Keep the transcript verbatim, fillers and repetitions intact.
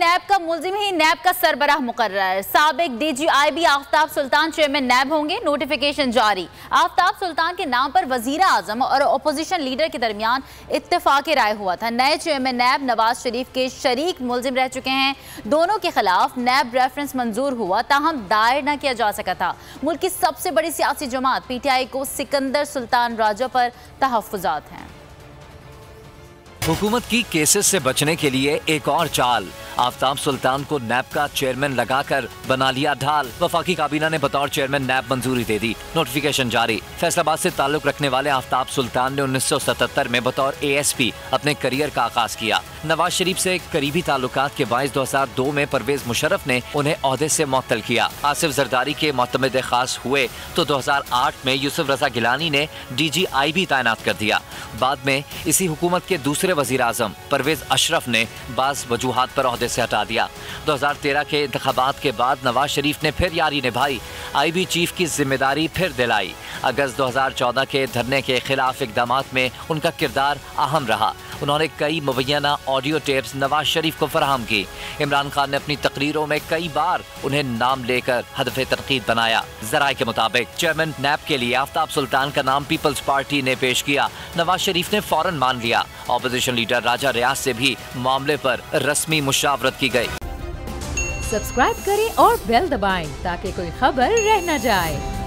नैब का मुलजिम ही नैब का सरबराह मुकर्रर। साबिक D G I B Aftab Sultan chairman नैब होंगे, नोटिफिकेशन जारी। आफ्ताब सुल्तान के नाम पर वजीर आजम और अपोजिशन लीडर के दरमियान इत्तेफाक राय हुआ था। नए चेयरमैन नैब नवाज शरीफ के शरीक मुलजिम रह चुके हैं। दोनों के खिलाफ नैब रेफरेंस मंजूर हुआ, ताहम दायर न किया जा सका था। मुल्क की सबसे बड़ी सियासी जमात पी टी आई को सिकंदर सुल्तान राजा पर तहफ्फुजात हैं। हुकूमत की केसेस से बचने के लिए एक और चाल, आफ्ताब सुल्तान को नैब का चेयरमैन लगाकर बना लिया ढाल। वफाकी काबीना ने बतौर चेयरमैन नैब मंजूरी दे दी, नोटिफिकेशन जारी। फैसलाबाद से ताल्लुक रखने वाले आफ्ताब सुल्तान ने उन्नीस सौ सतहत्तर में बतौर ए एस पी अपने करियर का आगाज किया। नवाज शरीफ से करीबी ताल्लुकात के बायस दो हजार दो में परवेज मुशर्रफ ने उन्हें ओहदे से मुअत्तल किया। आसिफ जरदारी के मुतमद खास हुए तो दो हजार आठ में यूसुफ रजा गिलानी ने डी जी आई बी तैनात कर दिया। बाद में इसी हुकूमत के दूसरे वजीर आजम परवेज अशरफ ने बाज वजूहात पर ओहदे से हटा दिया। दो हजार तेरह के इंतखाबात के बाद नवाज शरीफ ने फिर यारी निभाई, आई बी चीफ की जिम्मेदारी फिर दिलाई। अगस्त दो हजार चौदह के धरने के खिलाफ इकदामात में उनका किरदार अहम रहा। उन्होंने कई मुबैना ऑडियो टेप्स नवाज शरीफ को फराहम की। इमरान खान ने अपनी तकरीरों में कई बार उन्हें नाम लेकर हदफ़े तनकीद बनाया। ज़राए के मुताबिक चेयरमैन नैब के लिए आफ्ताब सुल्तान का नाम पीपल्स पार्टी ने पेश किया, नवाज शरीफ ने फौरन मान लिया। अपोजिशन लीडर राजा रियाज से भी मामले पर रस्मी मुशावरत की गई। सब्सक्राइब करें और बेल दबाएं ताकि कोई खबर रह न जाए।